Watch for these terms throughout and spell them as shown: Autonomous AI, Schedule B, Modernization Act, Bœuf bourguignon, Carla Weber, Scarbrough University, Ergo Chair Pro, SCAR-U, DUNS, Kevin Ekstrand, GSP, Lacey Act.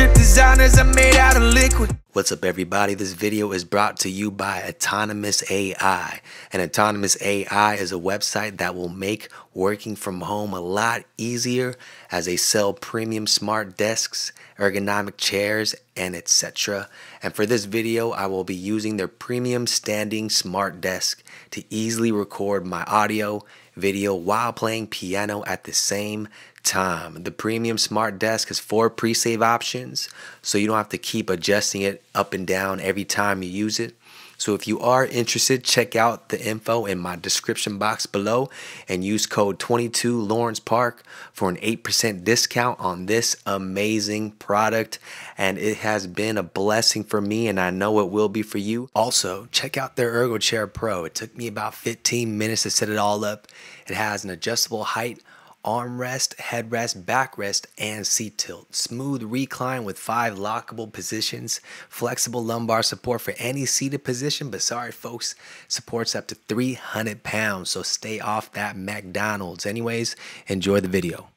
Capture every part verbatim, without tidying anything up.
drip designers are made out of liquid. What's up everybody, this video is brought to you by Autonomous A I. And Autonomous A I is a website that will make working from home a lot easier as they sell premium smart desks, ergonomic chairs, and et cetera. And for this video, I will be using their premium standing smart desk to easily record my audio, video while playing piano at the same time. The premium smart desk has four pre-save options, so you don't have to keep adjusting it up and down every time you use it. So if you are interested, check out the info in my description box below and use code twenty-two Lawrence Park for an eight percent discount on this amazing product. And it has been a blessing for me, and I know it will be for you. Also, check out their Ergo Chair Pro. It took me about fifteen minutes to set it all up. It has an adjustable height, armrest, headrest, backrest, and seat tilt. Smooth recline with five lockable positions. Flexible lumbar support for any seated position. But sorry folks, supports up to three hundred pounds. So stay off that McDonald's. Anyways, enjoy the video.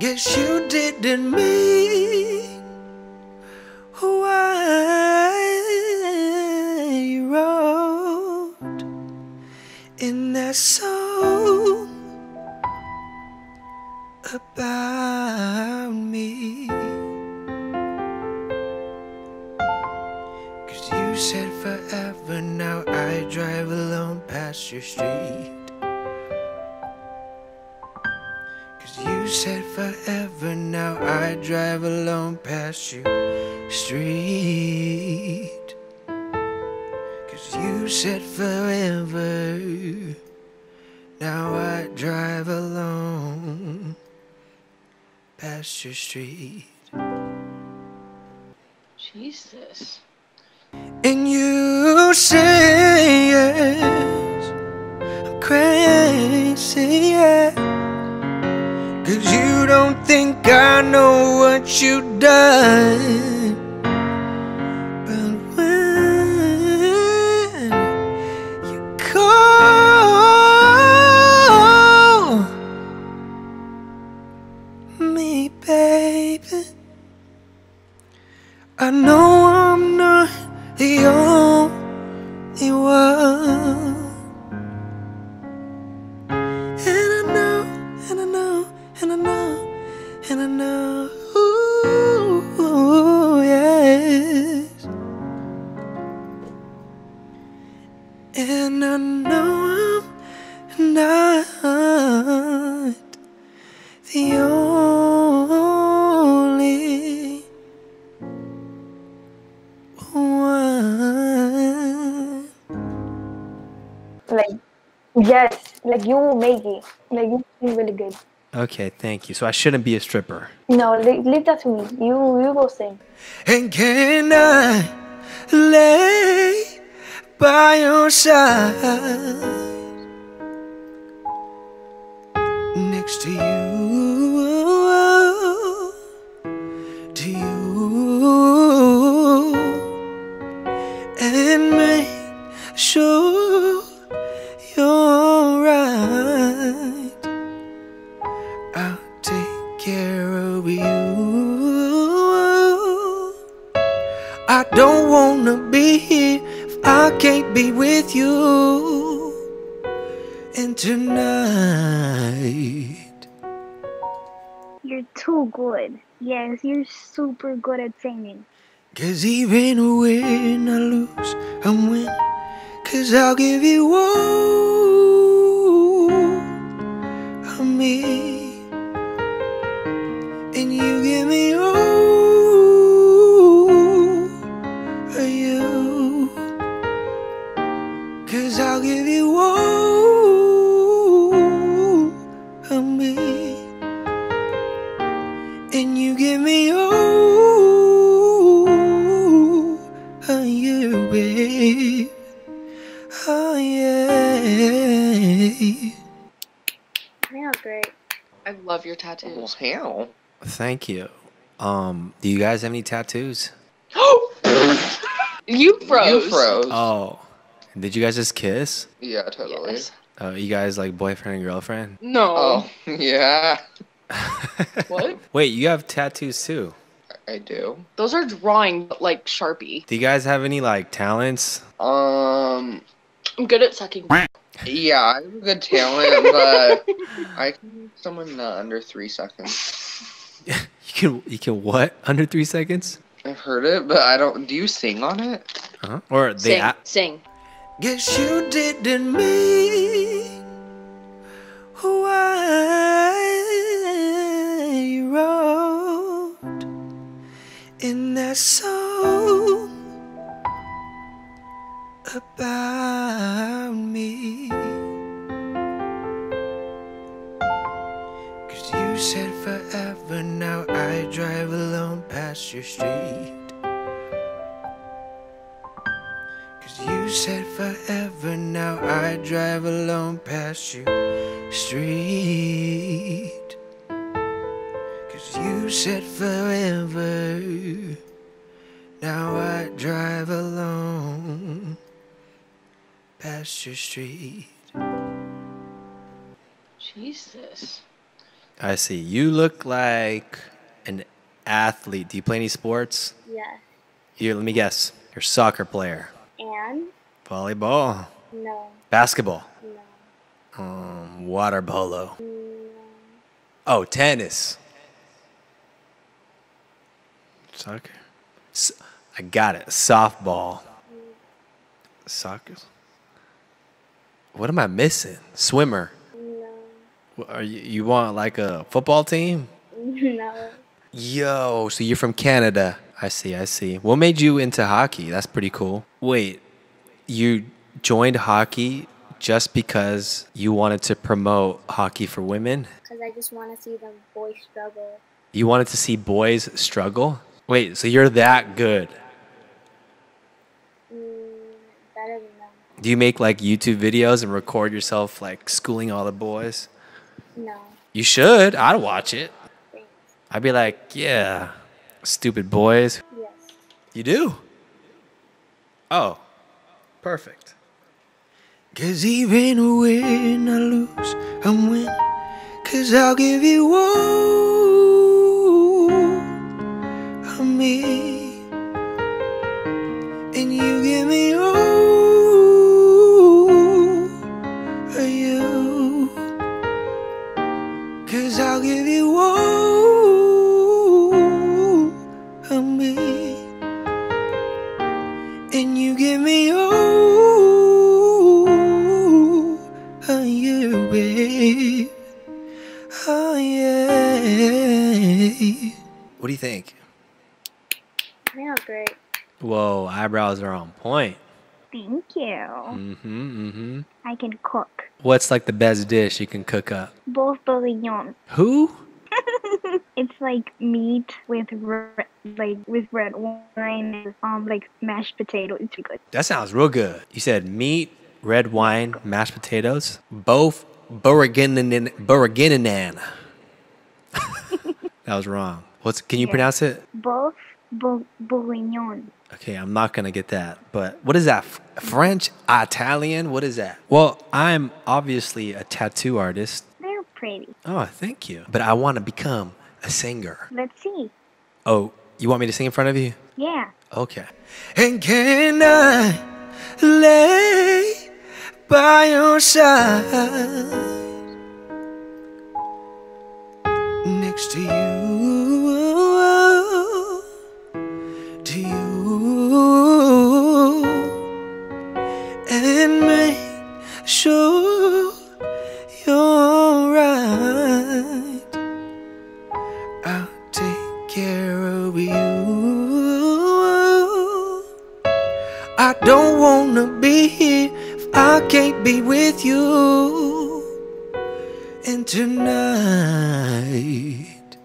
Guess you didn't mean who I wrote in that song about me, 'cause you said forever. Now I drive alone past your street, 'cause you said forever. Now I drive alone past your street, 'cause you said forever. Now I drive alone past your street. Jesus. And you say yes, I'm crazy, yeah, 'cause you don't think I know what you've done. But when you call, I know I'm not the only one. And I know, and I know, and I know, and I know, ooh, yes. And I know I'm not the only one. Like, yes, like you make it, like you feel really good. Okay, thank you. So I shouldn't be a stripper? No, leave, leave that to me. You, you go sing. And can I lay by your side next to you, to you, and make sure you're right. I'll take care of you. I don't wanna be here if I can't be with you. And tonight, you're too good. Yes, you're super good at singing. 'Cause even when I lose, I'm winning. 'Cause I'll give you all of me, and you give me all of you. 'Cause I'll give you all of me, and you give me all of you, babe. Oh yeah. Yeah, great. I love your tattoos. Wow. Thank you. Um, do you guys have any tattoos? You froze. You froze. Oh. Did you guys just kiss? Yeah, totally. Yes. Oh, you guys like boyfriend and girlfriend? No. Oh, yeah. What? Wait, you have tattoos too. I do. Those are drawing, but like Sharpie. Do you guys have any like talents? Um, I'm good at sucking. Yeah, I have a good talent, but I can make someone uh, under three seconds. You can you can what under three seconds? I've heard it, but I don't. Do you sing on it? Huh? Or they sing. sing. Guess you didn't mean why you wrote in that song about me. Cause you said forever, now I drive alone past your street. You said forever, now I drive alone past your street. Cause you said forever, now I drive alone past your street. Jesus. I see. You look like an athlete. Do you play any sports? Yes. Here, let me guess. You're a soccer player. And? Volleyball? No. Basketball? No. Um, water polo? No. Oh, tennis. Soccer? So I got it. Softball. Soccer? What am I missing? Swimmer? No. Are you, you want like a football team? No. Yo, so you're from Canada. I see, I see. What made you into hockey? That's pretty cool. Wait, you joined hockey just because you wanted to promote hockey for women? Because I just want to see the boys struggle. You wanted to see boys struggle? Wait, so you're that good? Mm, better than them. Do you make like YouTube videos and record yourself like schooling all the boys? No. You should. I'd watch it. Thanks. I'd be like, yeah. Stupid boys. Yes. You do? Oh, perfect. Cause even when I lose, I'm winning. Cause I'll give you all of me, and you give me all of you. Cause I'll give you all. And you give me all of you, babe. Oh, yeah. What do you think? Yeah, great. Whoa, eyebrows are on point. Thank you. Mm-hmm, mm-hmm. I can cook. What's like the best dish you can cook up? Bœuf bourguignon. Who? It's like meat with red, like with red wine, um, like mashed potatoes. It's good. That sounds real good. You said meat, red wine, mashed potatoes, both bourguignon, bourguignon. That was wrong. What's? Can you yeah. pronounce it? Both bourguignon. Okay, I'm not gonna get that. But what is that? French, Italian? What is that? Well, I'm obviously a tattoo artist. Pretty. Oh, thank you. But I want to become a singer. Let's see. Oh, you want me to sing in front of you? Yeah. Okay. And can I lay by your side next to you, to you, and make sure you're I don't wanna be here if I can't be with you. And tonight,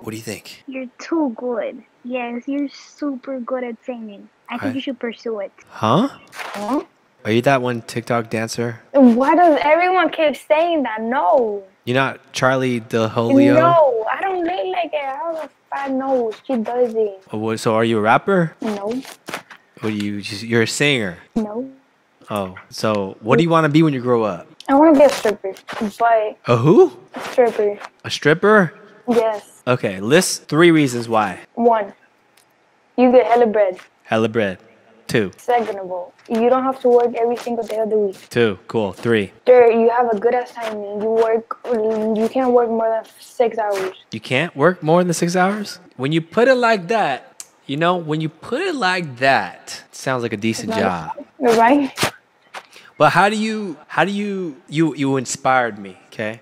what do you think? You're too good. Yes, you're super good at singing. I All think right. you should pursue it. Huh? Huh? Are you that one TikTok dancer? Why does everyone keep saying that? No. You're not Charli D'Amelio? No, I don't look like that. How the fuck knows? She doesn't. Oh, so are you a rapper? No. What do you, you're a singer? No. Oh, so what do you want to be when you grow up? I want to be a stripper, but... A who? A stripper. A stripper? Yes. Okay, list three reasons why. One, you get hella bread. Hella bread. Two. Secondable. You don't have to work every single day of the week. Two. Cool. Three. Third, you have a good assignment. You work, you can't work more than six hours. You can't work more than six hours? When you put it like that, you know, when you put it like that, it sounds like a decent job. Right? Well, how do you, how do you, you, you inspired me, okay?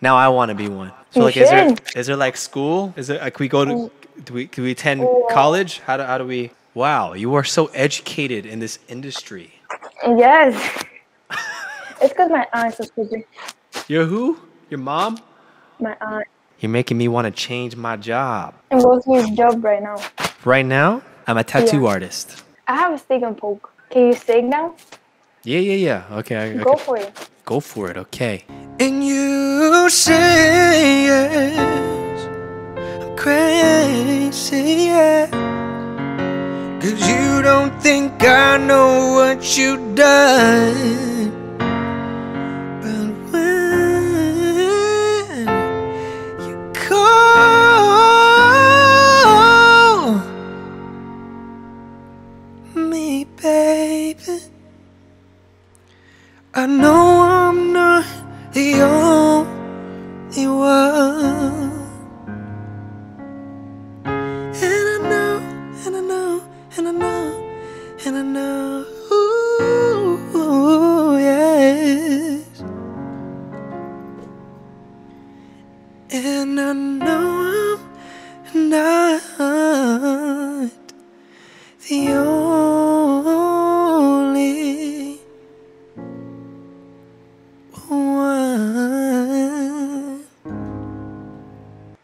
Now I want to be one. So you like, should. is there, is there like school? Is there, like we go to, do we, do we attend yeah. college? How do, how do we? Wow, you are so educated in this industry. Yes. It's because my aunt's a teacher. Your who? Your mom? My aunt. You're making me want to change my job. I'm going to use job right now. Right now? I'm a tattoo yeah. artist. I have a steak and poke. Can you steak now? Yeah, yeah, yeah. Okay. I, Go okay. for it. Go for it, okay. And you say yes, I'm crazy, yeah. Cause you don't think I know what you've done. But when you call me, baby, I know I'm not the only one. And I know, ooh, yes. And I know I'm not the only one.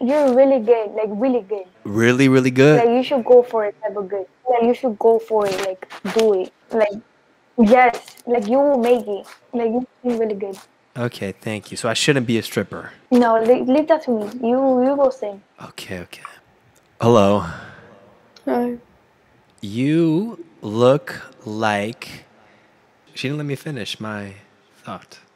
You're really good, like really good. Really, really good? Like you should go for it, type of good. Like you should go for it, like do it, like yes, like you will make it, like you do really good. Okay, thank you. So I shouldn't be a stripper? No, leave, leave that to me. You you go sing. Okay, okay. Hello. Hi. You look like. She didn't let me finish my thought.